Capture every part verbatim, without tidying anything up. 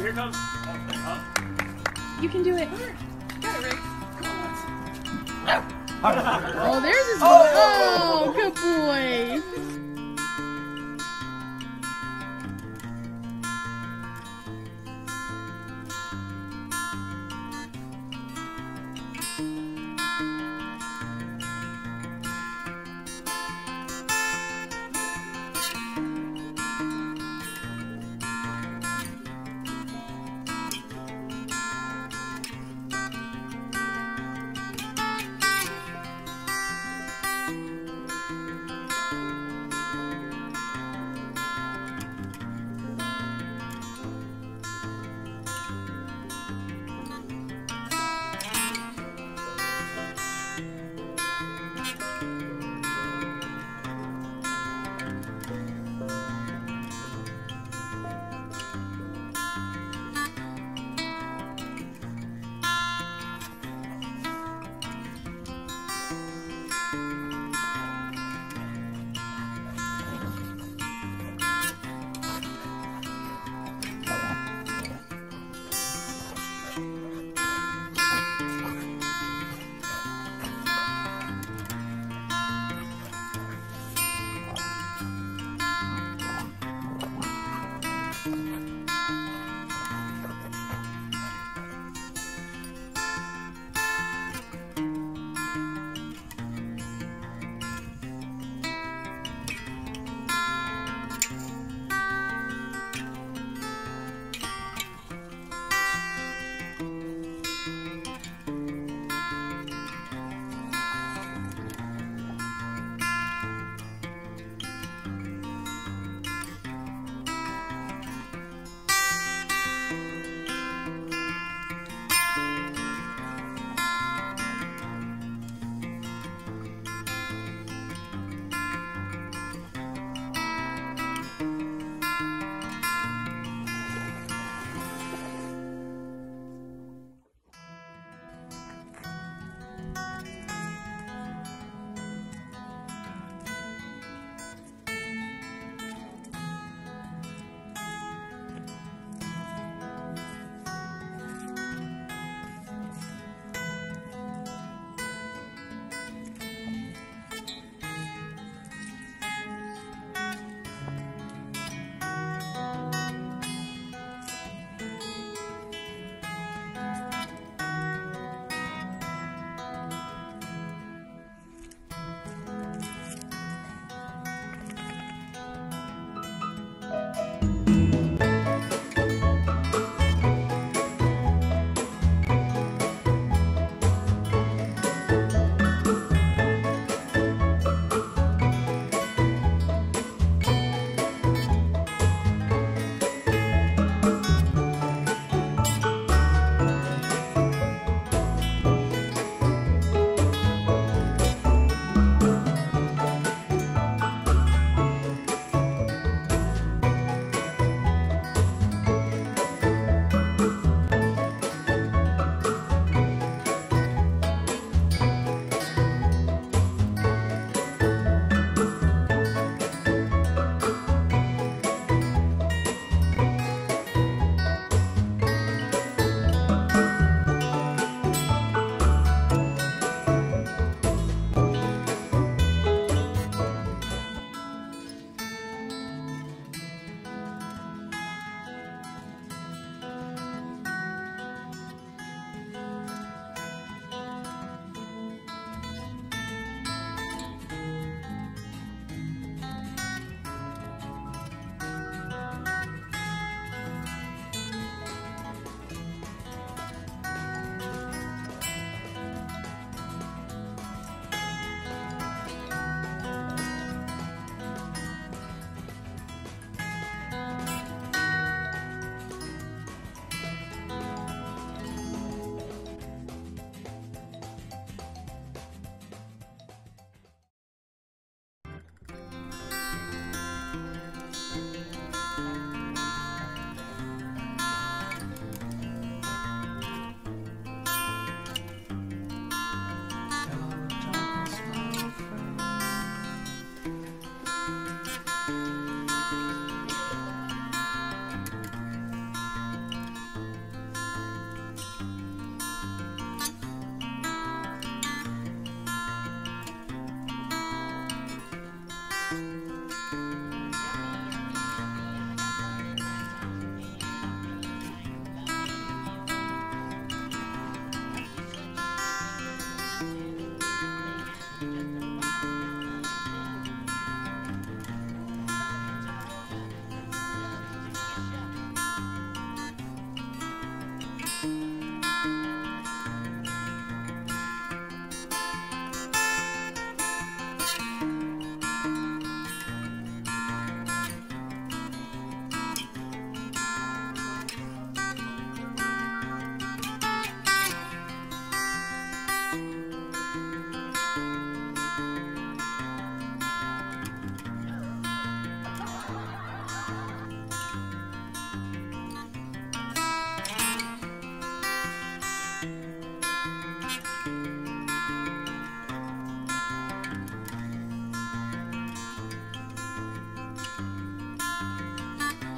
here comes. Oh, oh. You can do it. Got it, Riggs. Come on, Riggs. Oh, there's his. Oh, oh, good boy.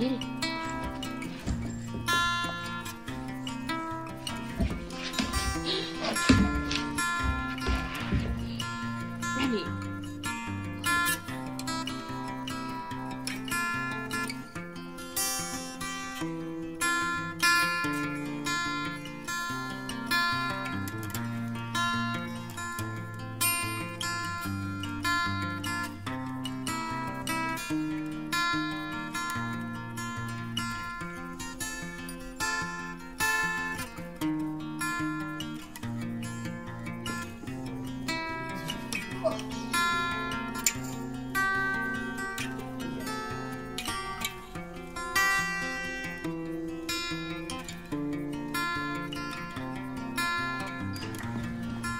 Get it. Ready.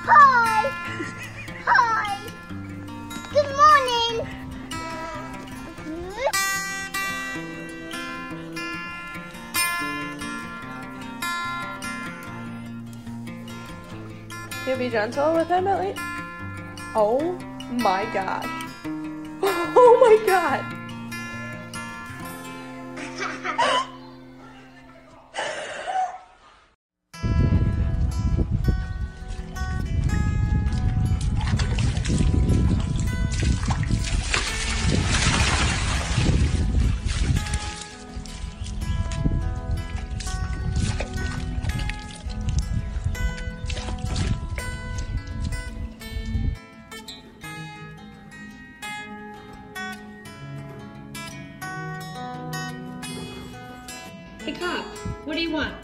Hi! Hi! Good morning! Can you be gentle with him at least? Oh my god. Oh my god! Hey cop, what do you want?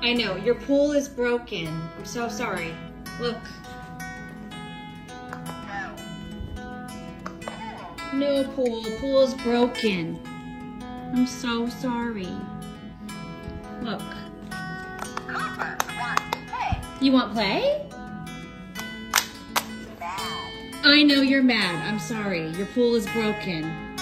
I know, your pool is broken. I'm so sorry. Look. No pool, pool's broken. I'm so sorry. Look. You want play? I know you're mad, I'm sorry. Your pool is broken.